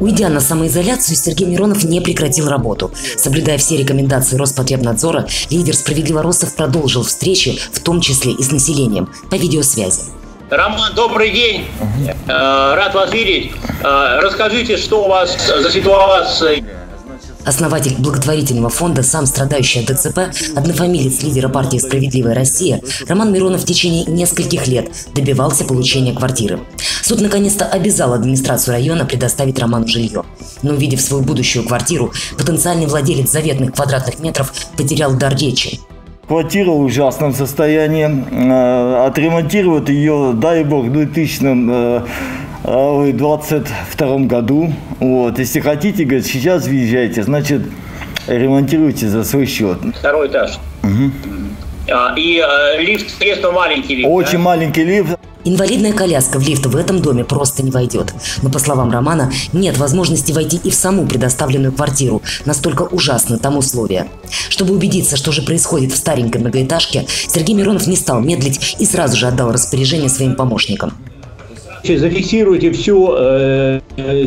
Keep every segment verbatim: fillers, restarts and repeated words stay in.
Уйдя на самоизоляцию, Сергей Миронов не прекратил работу. Соблюдая все рекомендации Роспотребнадзора, лидер «Справедливоросов» продолжил встречи, в том числе и с населением, по видеосвязи. Роман, добрый день. Рад вас видеть. Расскажите, что у вас за ситуация? Основатель благотворительного фонда, сам страдающий от ДЦП, однофамилец лидера партии «Справедливая Россия», Роман Миронов в течение нескольких лет добивался получения квартиры. Суд наконец-то обязал администрацию района предоставить Роману жилье. Но, увидев свою будущую квартиру, потенциальный владелец заветных квадратных метров потерял дар речи. Квартира в ужасном состоянии. Отремонтируют ее, дай бог, в две тысячи двадцать втором году. Вот. Если хотите, говорит, сейчас въезжайте, значит, ремонтируйте за свой счет. Второй этаж. Угу. А, и а, лифт, средства маленький лифт. Очень да? маленький лифт. Инвалидная коляска в лифт в этом доме просто не войдет. Но, по словам Романа, нет возможности войти и в саму предоставленную квартиру. Настолько ужасны там условия. Чтобы убедиться, что же происходит в старенькой многоэтажке, Сергей Миронов не стал медлить и сразу же отдал распоряжение своим помощникам. Зафиксируйте всю э,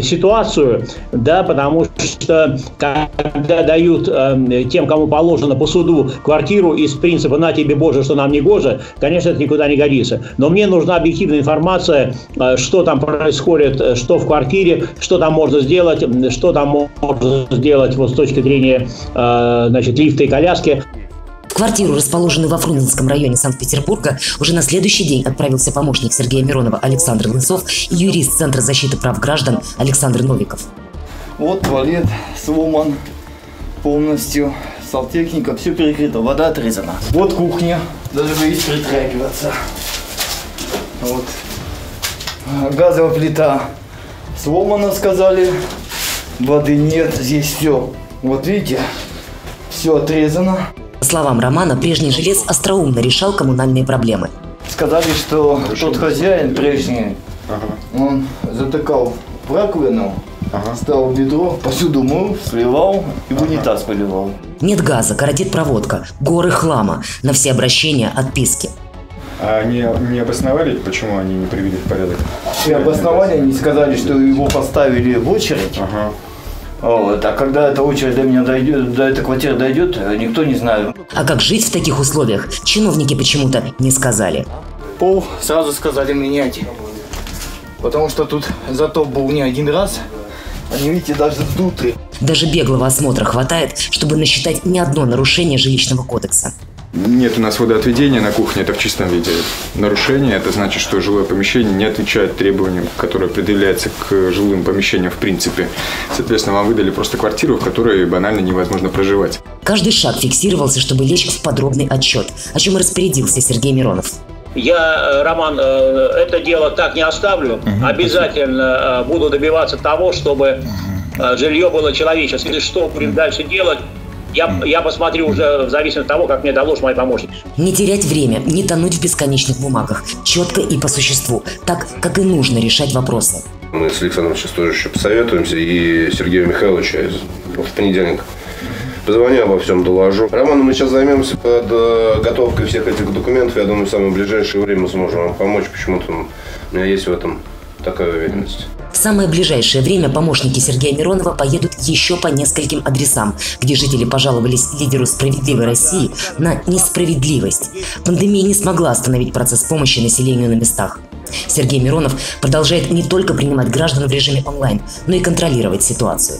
ситуацию, да, потому что когда дают э, тем, кому положено по суду квартиру из принципа «на тебе, Боже, что нам не гоже», конечно, это никуда не годится. Но мне нужна объективная информация, э, что там происходит, что в квартире, что там можно сделать, что там можно сделать вот, с точки зрения э, значит, лифта и коляски. Квартиру, расположенную во Фрунзенском районе Санкт-Петербурга, уже на следующий день отправился помощник Сергея Миронова Александр Лысов и юрист Центра защиты прав граждан Александр Новиков. Вот туалет сломан полностью, сантехника, все перекрыто, вода отрезана. Вот кухня, даже боюсь притрагиваться. Вот. Газовая плита сломана, сказали, воды нет, здесь все. Вот видите, все отрезано. По словам Романа, прежний жилец остроумно решал коммунальные проблемы. Сказали, что тот хозяин прежний, ага. он затыкал в раковину, ага. ставил ведро, посуду мыл, сливал и в унитаз поливал. Нет газа, коротит проводка, горы хлама, на все обращения отписки. А они не обосновали, почему они не привели в порядок? Все обосновали, они сказали, что его поставили в очередь. Ага. Вот. А когда эта очередь до меня дойдет, до этой квартиры дойдет, никто не знает. А как жить в таких условиях, чиновники почему-то не сказали. Пол сразу сказали менять, потому что тут затоп был не один раз. Они, видите, даже сдуты. Даже беглого осмотра хватает, чтобы насчитать ни одно нарушение жилищного кодекса. Нет у нас водоотведения на кухне, это в чистом виде. Нарушение – это значит, что жилое помещение не отвечает требованиям, которые предъявляются к жилым помещениям в принципе. Соответственно, вам выдали просто квартиру, в которой банально невозможно проживать. Каждый шаг фиксировался, чтобы лечь в подробный отчет, о чем и распорядился Сергей Миронов. Я, Роман, это дело так не оставлю. Угу. Обязательно буду добиваться того, чтобы жилье было человеческим. И что будем дальше делать? Я, я посмотрю уже в зависимости от того, как мне доложат мои помощники. Не терять время, не тонуть в бесконечных бумагах. Четко и по существу. Так, как и нужно решать вопросы. Мы с Александром сейчас тоже еще посоветуемся. И Сергею Михайловичу в понедельник позвоню, обо всем доложу. Роман, мы сейчас займемся подготовкой всех этих документов. Я думаю, в самое ближайшее время сможем вам помочь. Почему-то у меня есть в этом такая уверенность. В самое ближайшее время помощники Сергея Миронова поедут еще по нескольким адресам, где жители пожаловались лидеру «Справедливой России» на несправедливость. Пандемия не смогла остановить процесс помощи населению на местах. Сергей Миронов продолжает не только принимать граждан в режиме онлайн, но и контролировать ситуацию.